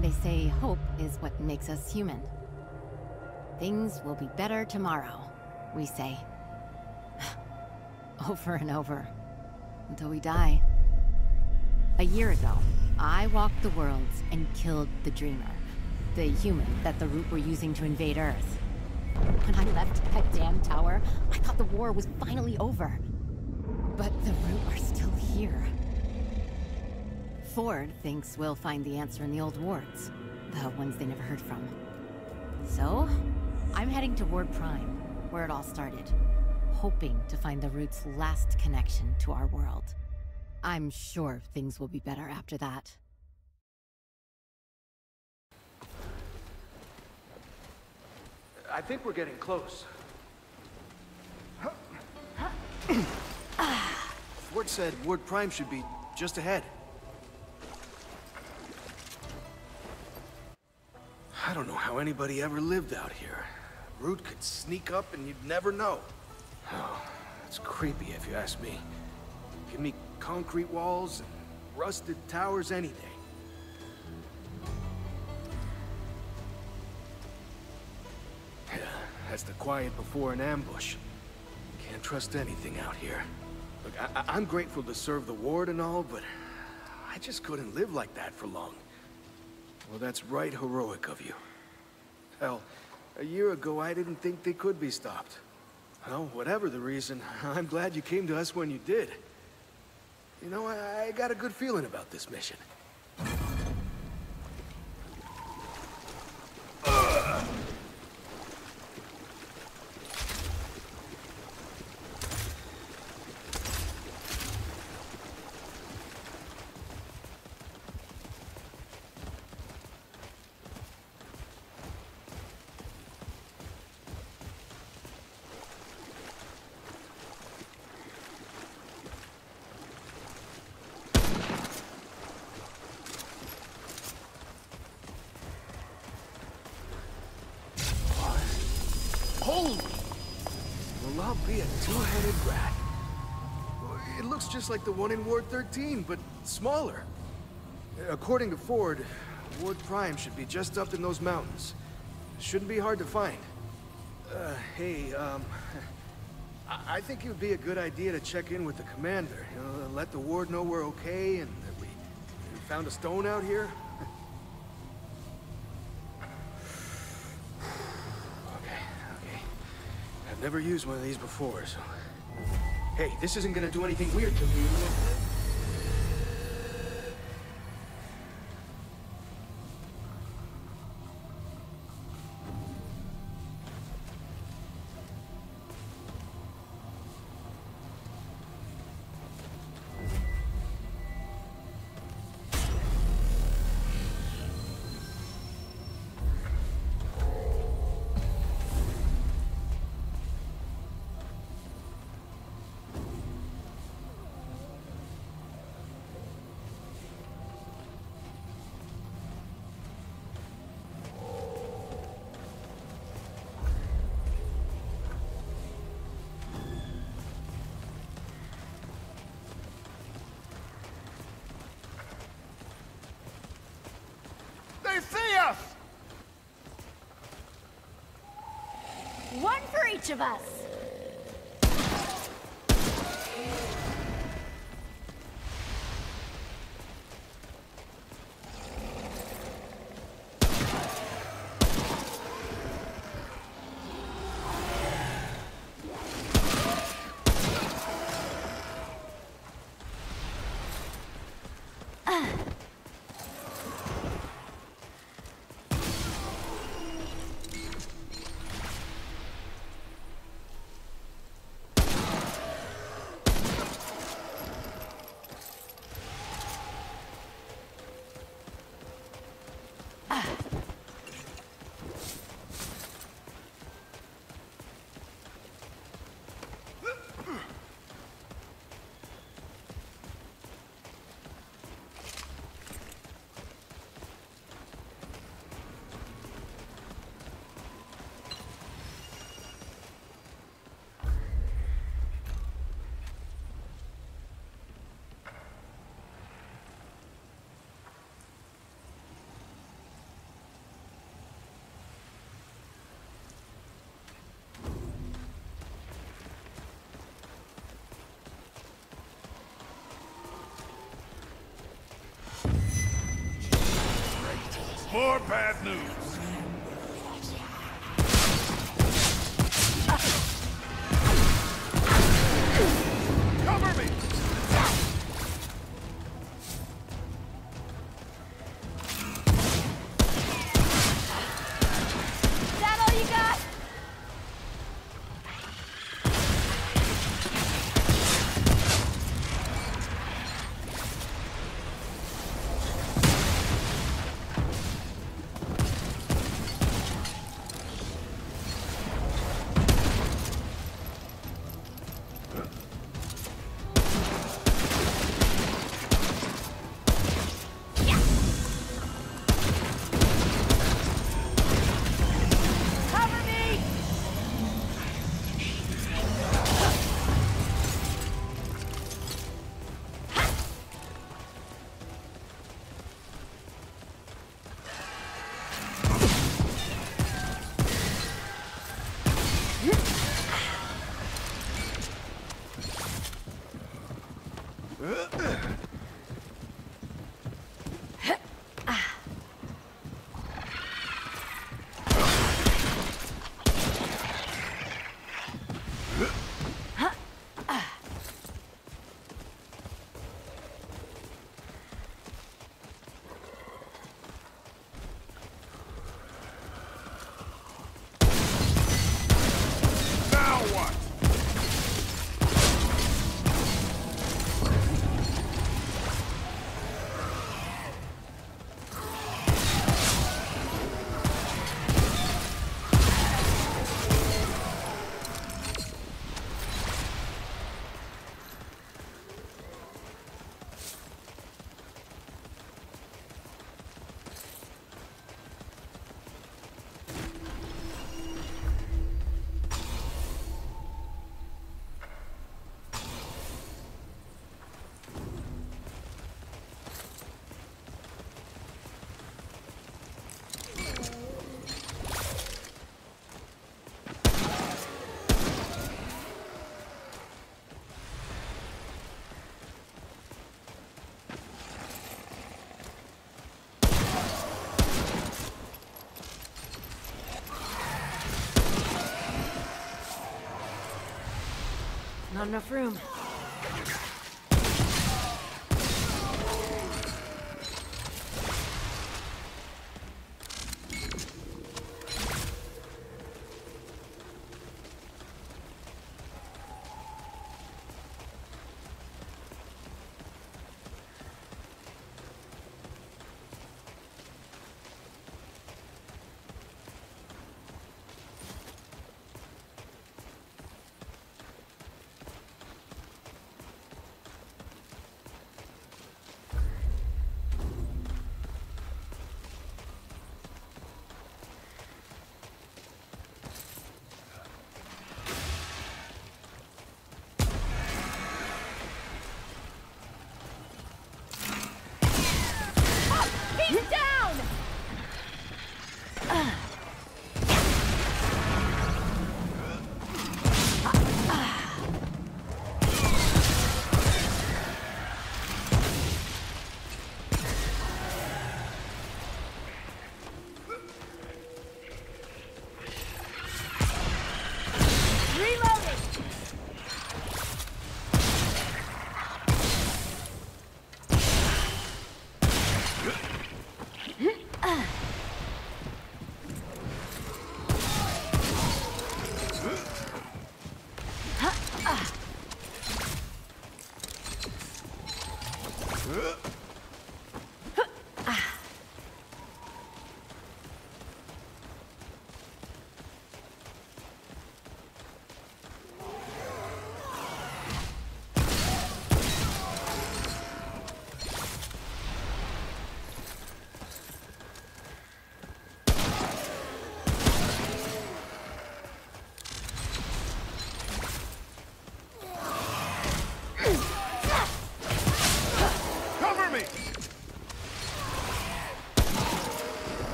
They say hope is what makes us human. Things will be better tomorrow, we say. Over and over, until we die. A year ago, I walked the worlds and killed the Dreamer, the human that the Root were using to invade Earth. When I left that damn tower, I thought the war was finally over. But the Root are still here. Ford thinks we'll find the answer in the old wards, the ones they never heard from. So, I'm heading to Ward Prime, where it all started, hoping to find the Root's last connection to our world. I'm sure things will be better after that. I think we're getting close. Ford said Ward Prime should be just ahead. I don't know how anybody ever lived out here. Root could sneak up and you'd never know. Oh, that's creepy if you ask me. Give me concrete walls and rusted towers any day. Yeah, that's the quiet before an ambush. Can't trust anything out here. Look, I'm grateful to serve the Ward and all, but I just couldn't live like that for long. Well, that's right heroic of you. Hell, a year ago, I didn't think they could be stopped. Well, whatever the reason, I'm glad you came to us when you did. You know, I got a good feeling about this mission. Be a two-headed rat. It looks just like the one in Ward 13, but smaller. According to Ford, Ward Prime should be just up in those mountains. Shouldn't be hard to find. Hey, I think it would be a good idea to check in with the commander. You know, let the Ward know we're okay and that we found a stone out here. Never used one of these before, so... Hey, this isn't gonna do anything weird to me. One for each of us. More bad news. Not enough room.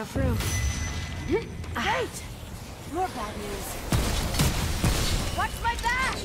enough room. Great! More bad news. Watch my back!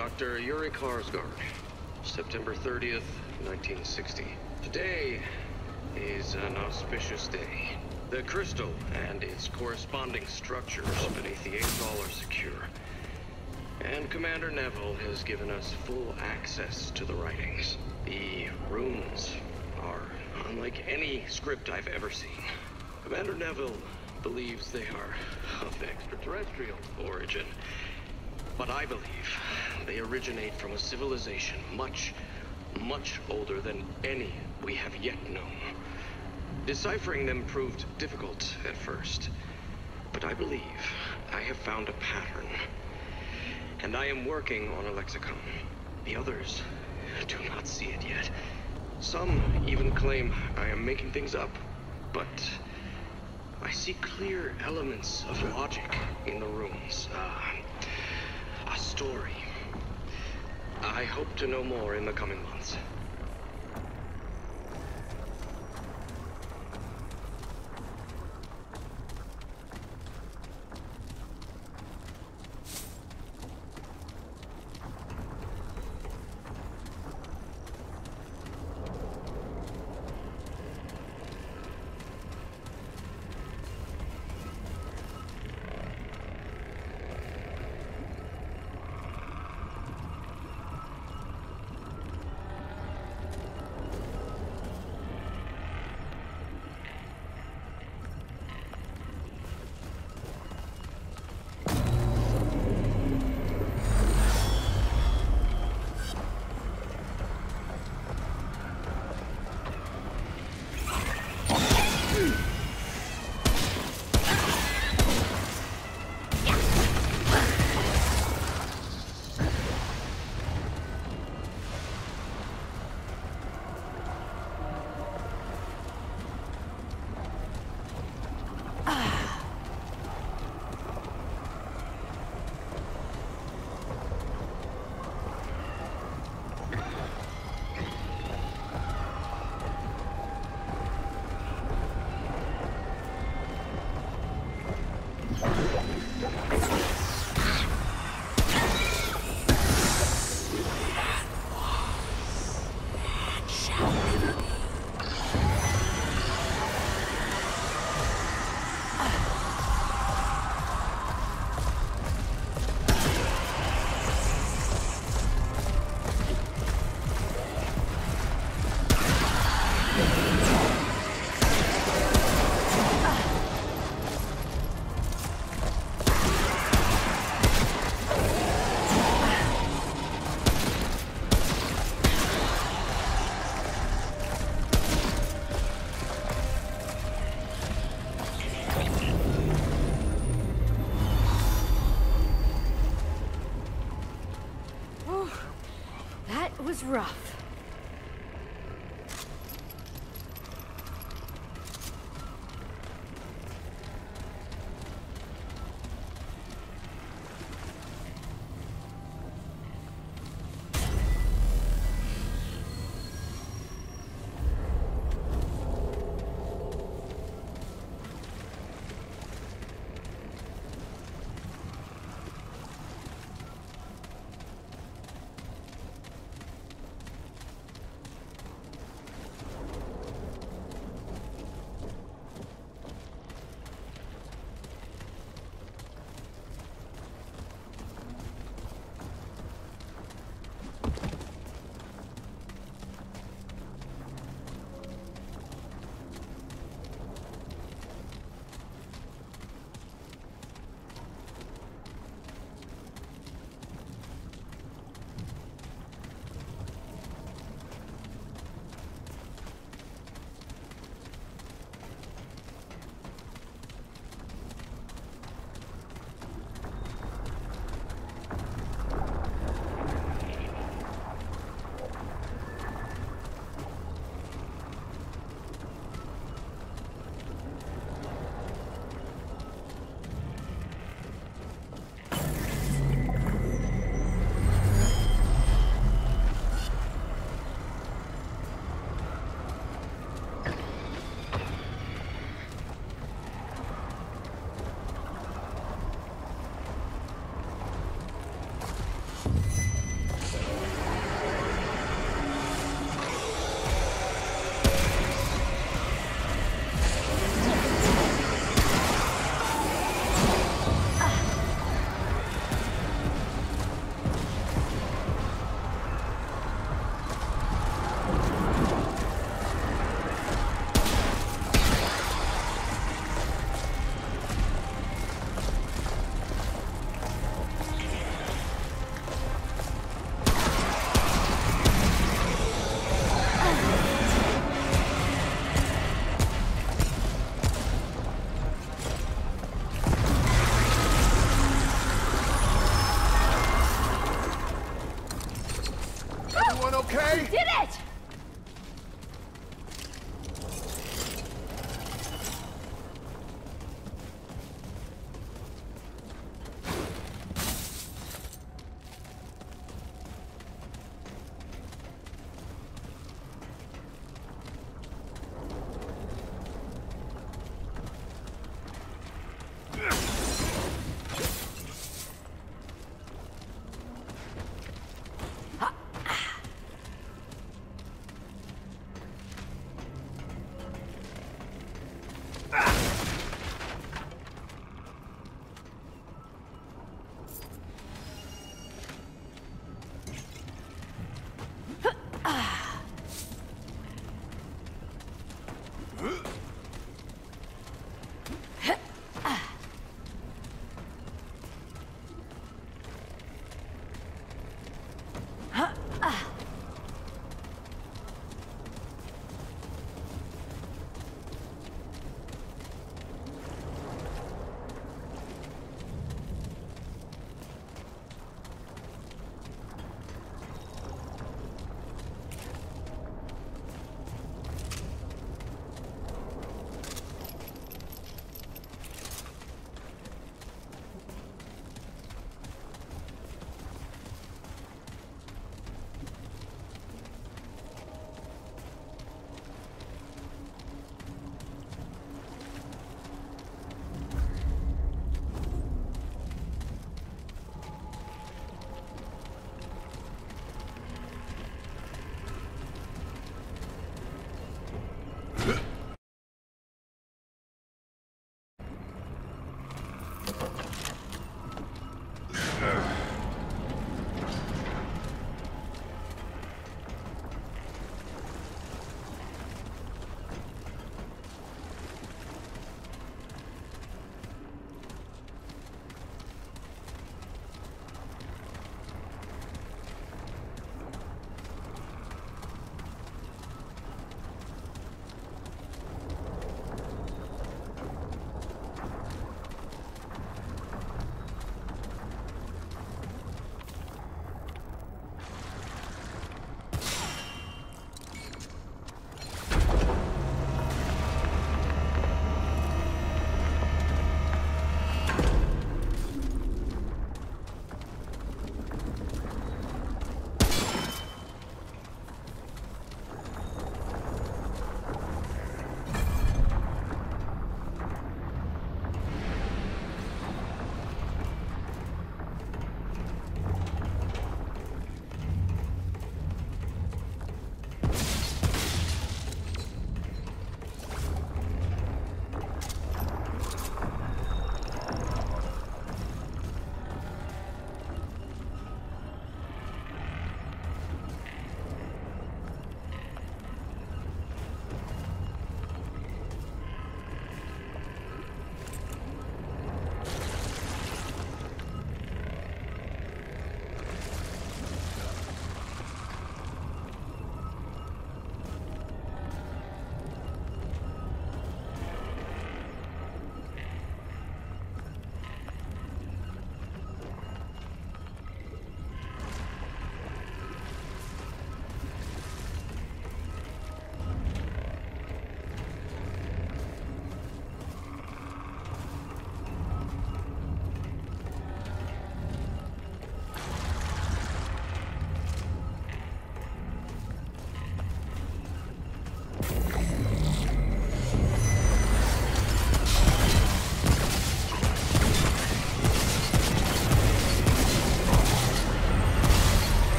Dr. Yuri Karsgaard, September 30th, 1960. Today is an auspicious day. The crystal and its corresponding structures beneath the Atoll are secure. And Commander Neville has given us full access to the writings. The runes are unlike any script I've ever seen. Commander Neville believes they are of extraterrestrial origin, but I believe they originate from a civilization much, much older than any we have yet known. Deciphering them proved difficult at first, but I believe I have found a pattern. And I am working on a lexicon. The others do not see it yet. Some even claim I am making things up, but I see clear elements of logic in the runes. A story. I hope to know more in the coming months. Rough.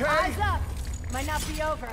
okay? Eyes up! Might not be over.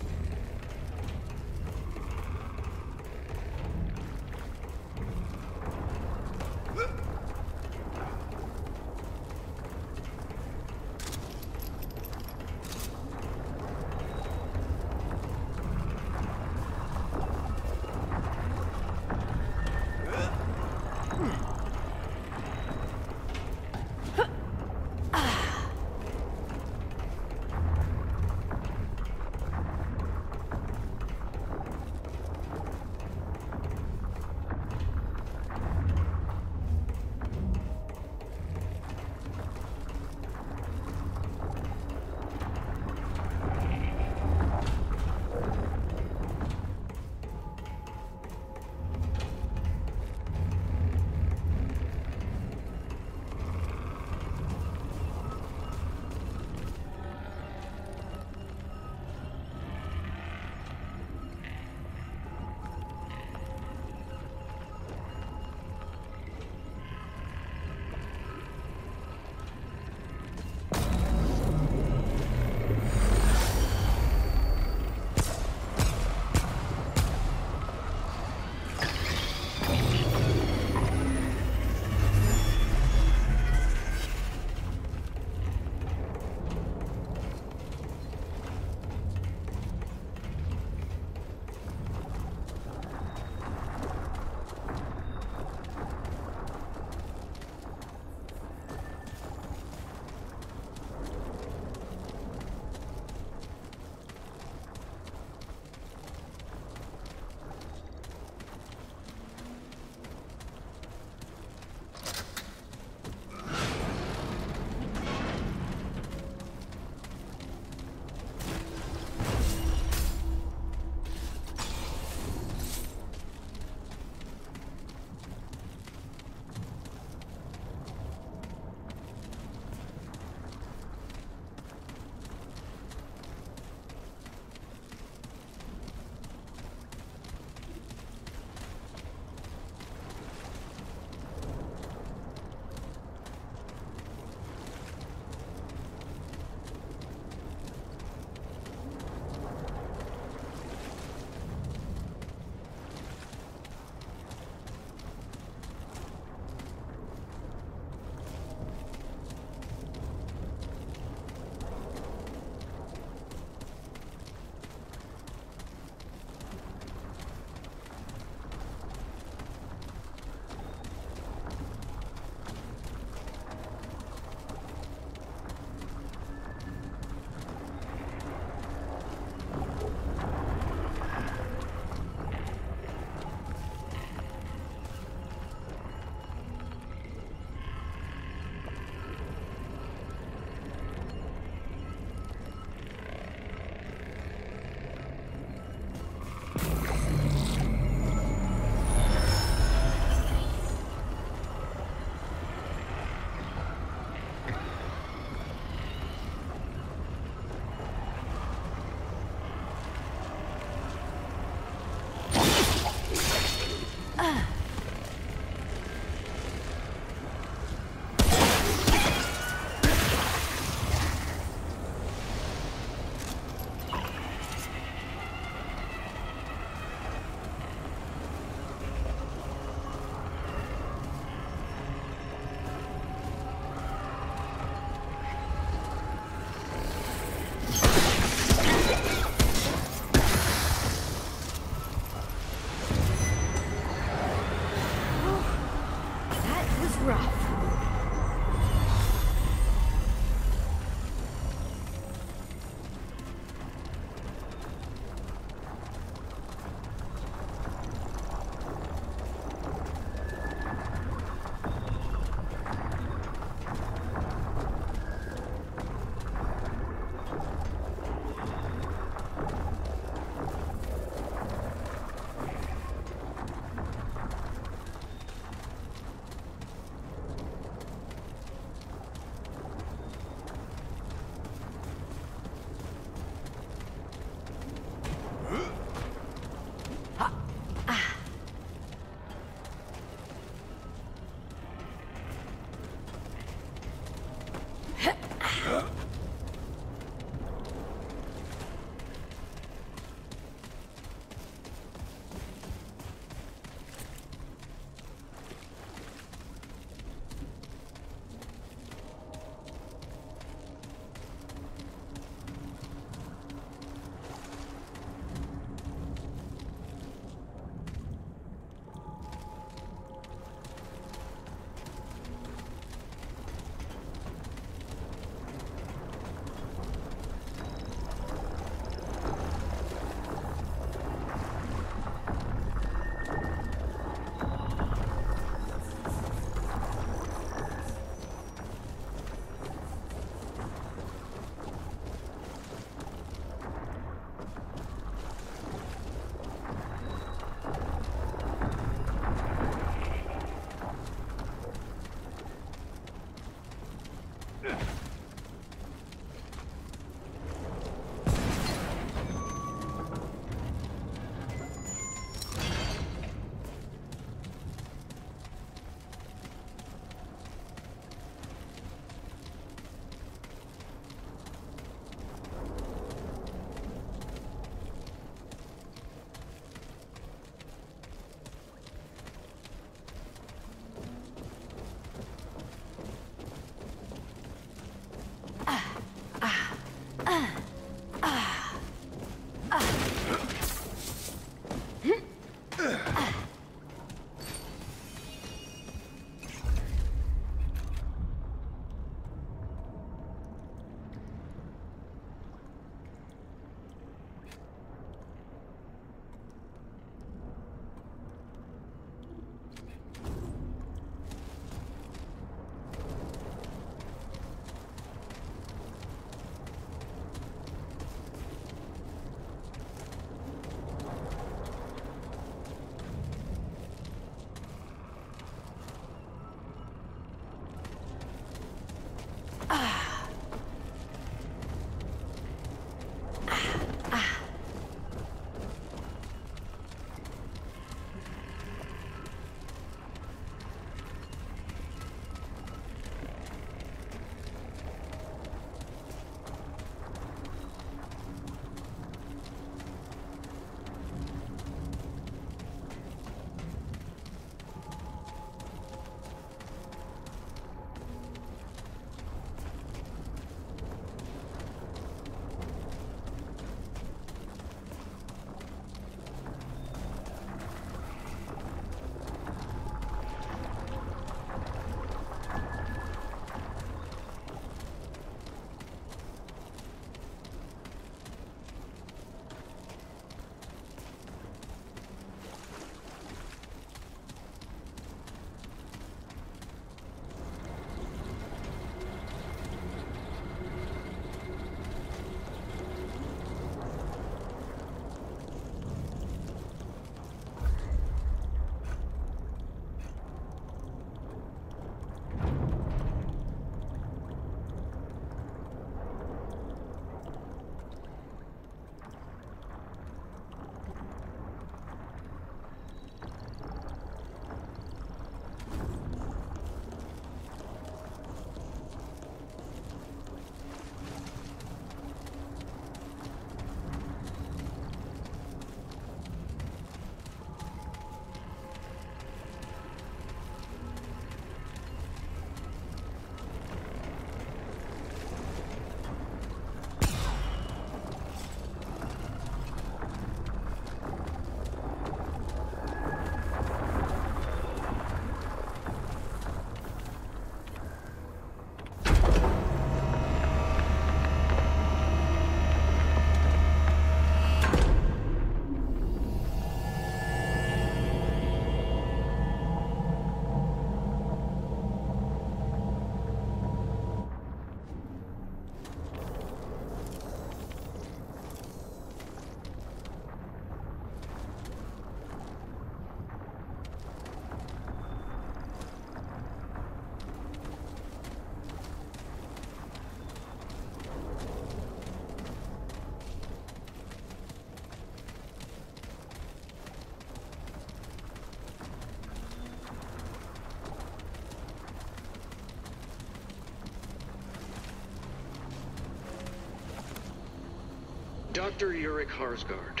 Dr. Yuri Karsgaard,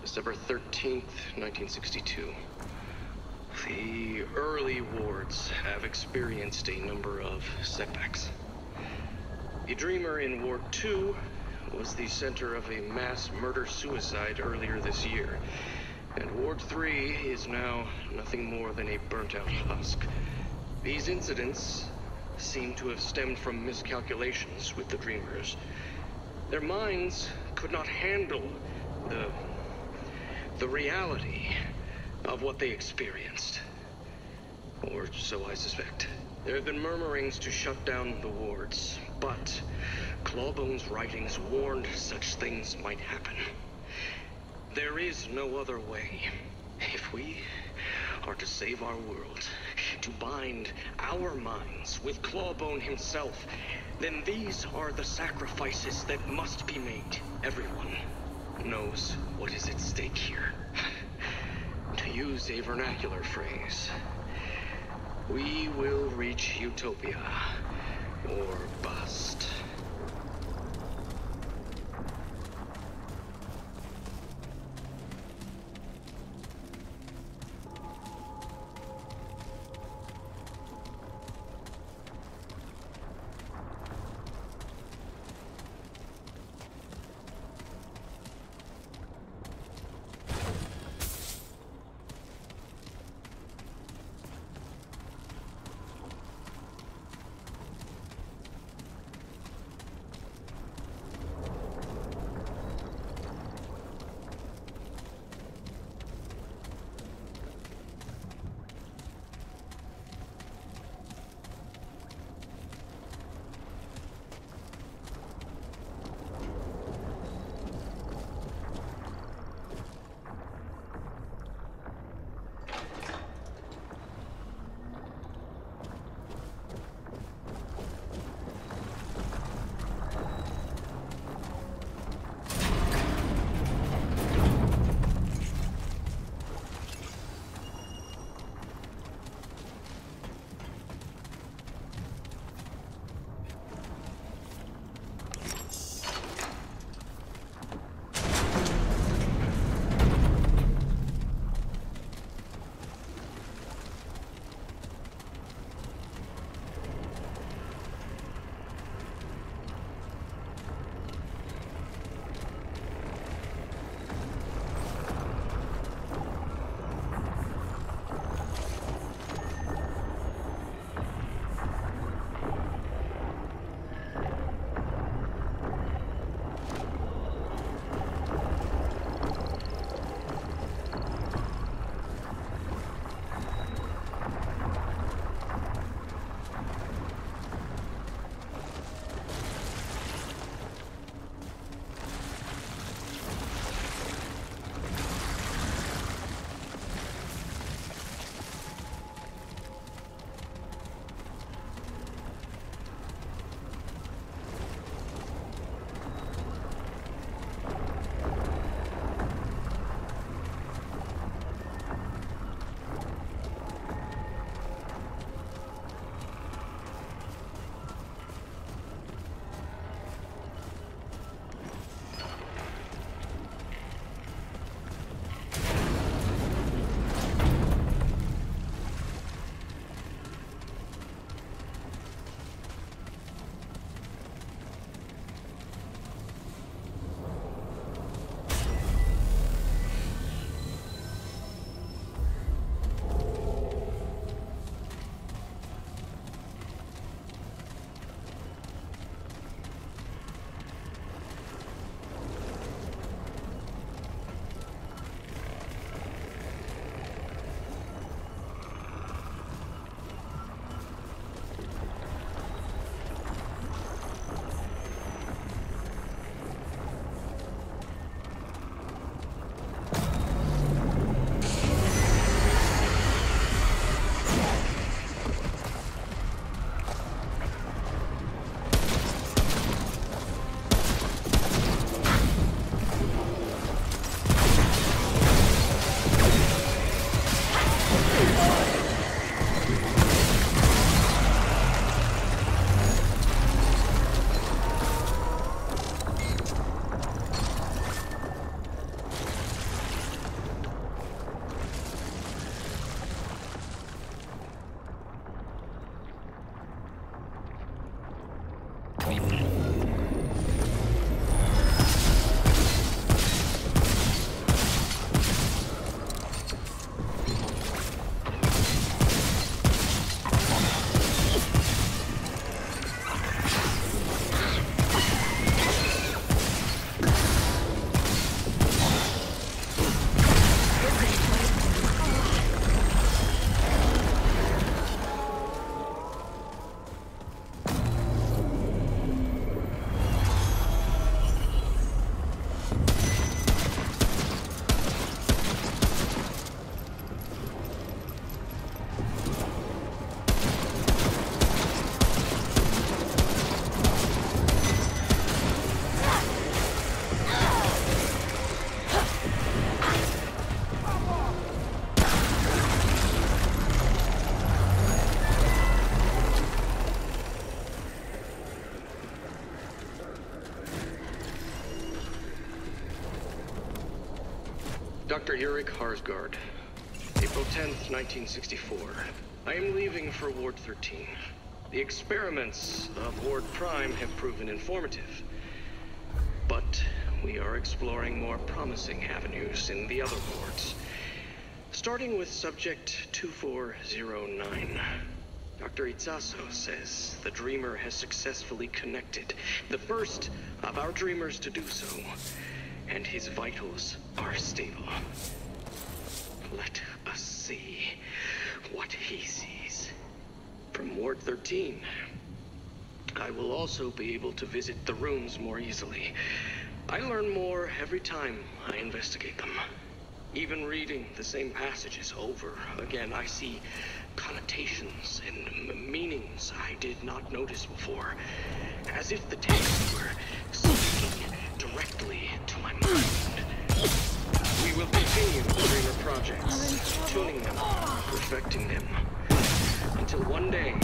December 13th, 1962. The early wards have experienced a number of setbacks. The dreamer in Ward 2 was the center of a mass murder-suicide earlier this year, and Ward 3 is now nothing more than a burnt-out husk. These incidents seem to have stemmed from miscalculations with the dreamers. Their minds could not handle the reality of what they experienced. Or so I suspect. There have been murmurings to shut down the wards, but Clawbone's writings warned such things might happen. There is no other way. If we are to save our world, to bind our minds with Clawbone himself, then these are the sacrifices that must be made. Everyone knows what is at stake here. To use a vernacular phrase, we will reach utopia, or bust. Dr. Yuri Karsgaard, April 10th, 1964. I am leaving for Ward 13. The experiments of Ward Prime have proven informative, but we are exploring more promising avenues in the other wards. Starting with subject 2409. Dr. Itzaso says the dreamer has successfully connected, the first of our dreamers to do so, and his vitals are stable. Let us see what he sees. From Ward 13, I will also be able to visit the rooms more easily. I learn more every time I investigate them. Even reading the same passages over again, I see connotations and meanings I did not notice before, as if the text were speaking directly to my mind. We will continue the dreamer projects, tuning them, perfecting them, until one day